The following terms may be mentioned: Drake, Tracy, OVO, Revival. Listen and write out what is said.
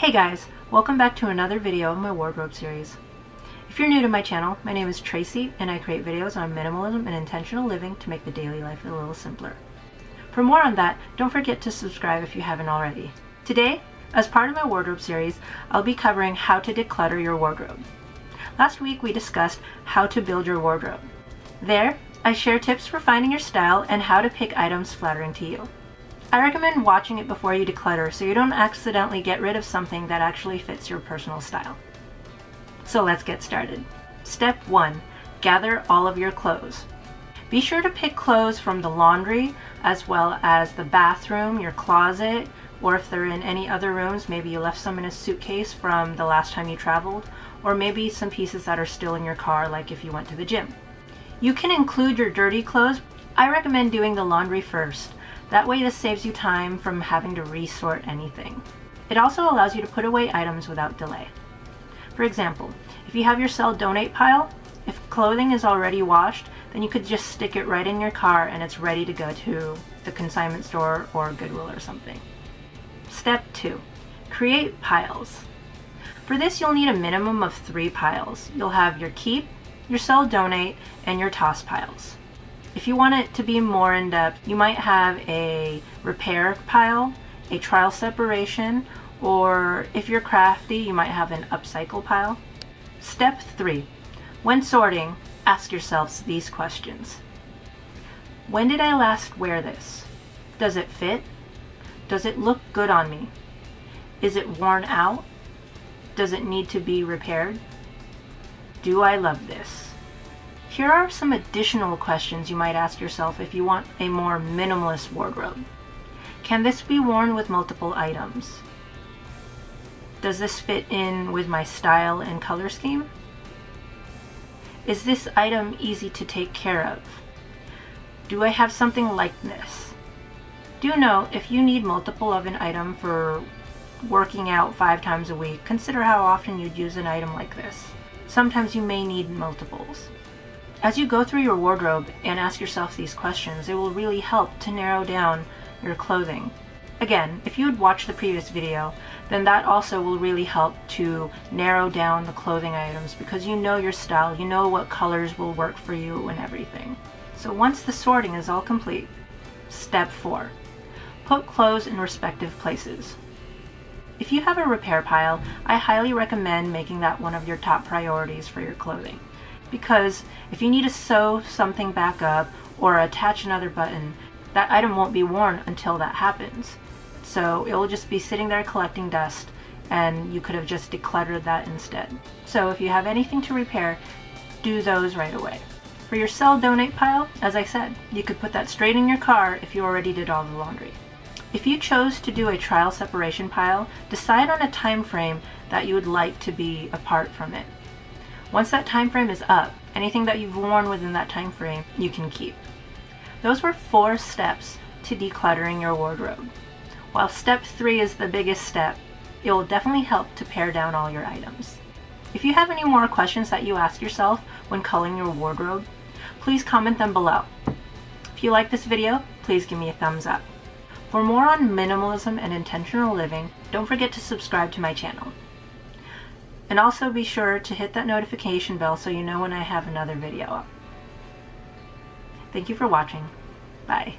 Hey guys, welcome back to another video of my wardrobe series. If you're new to my channel, my name is Tracy and I create videos on minimalism and intentional living to make the daily life a little simpler. For more on that, don't forget to subscribe if you haven't already. Today, as part of my wardrobe series, I'll be covering how to declutter your wardrobe. Last week we discussed how to build your wardrobe. There, I share tips for finding your style and how to pick items flattering to you. I recommend watching it before you declutter so you don't accidentally get rid of something that actually fits your personal style. So let's get started. Step 1. Gather all of your clothes. Be sure to pick clothes from the laundry as well as the bathroom, your closet, or if they're in any other rooms, maybe you left some in a suitcase from the last time you traveled, or maybe some pieces that are still in your car, like if you went to the gym. You can include your dirty clothes. I recommend doing the laundry first. That way this saves you time from having to resort anything. It also allows you to put away items without delay. For example, if you have your sell donate pile, if clothing is already washed, then you could just stick it right in your car and it's ready to go to the consignment store or Goodwill or something. Step 2. Create piles. For this you'll need a minimum of 3 piles. You'll have your keep, your sell donate, and your toss piles. If you want it to be more in-depth, you might have a repair pile, a trial separation, or if you're crafty, you might have an upcycle pile. Step 3. When sorting, ask yourselves these questions. When did I last wear this? Does it fit? Does it look good on me? Is it worn out? Does it need to be repaired? Do I love this? Here are some additional questions you might ask yourself if you want a more minimalist wardrobe. Can this be worn with multiple items? Does this fit in with my style and color scheme? Is this item easy to take care of? Do I have something like this? Do note, if you need multiple of an item for working out 5 times a week, consider how often you'd use an item like this. Sometimes you may need multiples. As you go through your wardrobe and ask yourself these questions, it will really help to narrow down your clothing. Again, if you had watched the previous video, then that also will really help to narrow down the clothing items because you know your style, you know what colors will work for you and everything. So once the sorting is all complete, Step 4. Put clothes in respective places. If you have a repair pile, I highly recommend making that one of your top priorities for your clothing. Because if you need to sew something back up or attach another button, that item won't be worn until that happens. So it will just be sitting there collecting dust and you could have just decluttered that instead. So if you have anything to repair, do those right away. For your sell donate pile, as I said, you could put that straight in your car if you already did all the laundry. If you chose to do a trial separation pile, decide on a time frame that you would like to be apart from it. Once that time frame is up, anything that you've worn within that time frame, you can keep. Those were 4 steps to decluttering your wardrobe. While step 3 is the biggest step, it will definitely help to pare down all your items. If you have any more questions that you ask yourself when culling your wardrobe, please comment them below. If you like this video, please give me a thumbs up. For more on minimalism and intentional living, don't forget to subscribe to my channel. And also be sure to hit that notification bell so you know when I have another video up. Thank you for watching. Bye.